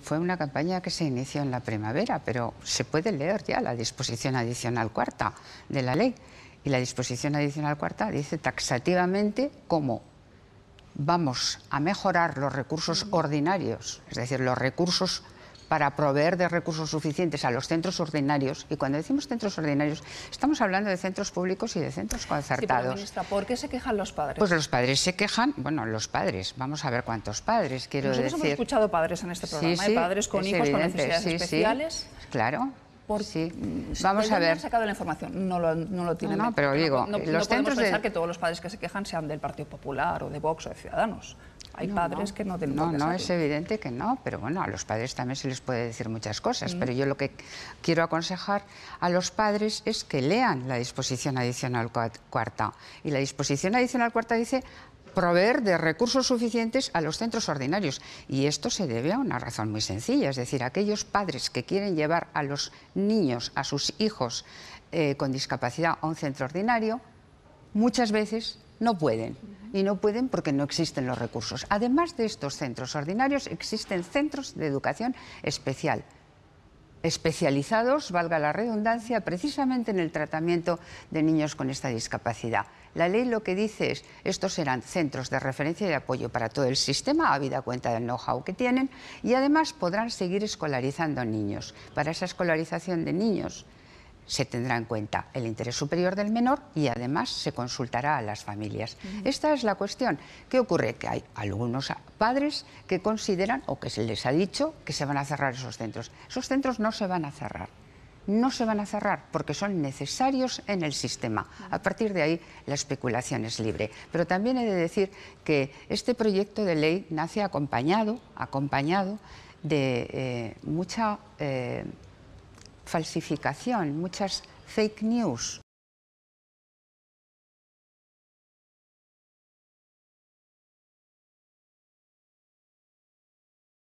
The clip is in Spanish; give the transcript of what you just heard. Fue una campaña que se inició en la primavera, pero se puede leer ya la disposición adicional cuarta de la ley. Y la disposición adicional cuarta dice taxativamente cómo vamos a mejorar los recursos ordinarios, es decir, los recursos para proveer de recursos suficientes a los centros ordinarios. Y cuando decimos centros ordinarios, estamos hablando de centros públicos y de centros concertados. Sí, pero, ministra, ¿por qué se quejan los padres? Pues los padres se quejan, bueno, los padres, vamos a ver cuántos padres, quiero decir. Nosotros hemos escuchado padres en este programa, sí, padres con hijos evidente, con necesidades especiales. Sí, claro. Sí, vamos a ver. Sacado la información, no lo tienen. No, pero digo, no, los centros pensar que todos los padres que se quejan sean del Partido Popular o de Vox o de Ciudadanos. Hay padres que no tienen. No, es evidente que no, pero bueno, a los padres también se les puede decir muchas cosas, pero yo lo que quiero aconsejar a los padres es que lean la disposición adicional cuarta. Y la disposición adicional cuarta dice proveer de recursos suficientes a los centros ordinarios. Y esto se debe a una razón muy sencilla, es decir, aquellos padres que quieren llevar a los niños, a sus hijos con discapacidad a un centro ordinario, muchas veces no pueden. Y no pueden porque no existen los recursos. Además de estos centros ordinarios, existen centros de educación especial, especializados, valga la redundancia, precisamente en el tratamiento de niños con esta discapacidad. La ley lo que dice es, estos serán centros de referencia y de apoyo para todo el sistema, habida cuenta del know-how que tienen, y además podrán seguir escolarizando niños. Para esa escolarización de niños se tendrá en cuenta el interés superior del menor y además se consultará a las familias. Esta es la cuestión. ¿Qué ocurre? Que hay algunos padres que consideran o que se les ha dicho que se van a cerrar esos centros. Esos centros no se van a cerrar. No se van a cerrar porque son necesarios en el sistema. A partir de ahí la especulación es libre. Pero también he de decir que este proyecto de ley nace acompañado de mucha falsificación, muchas fake news,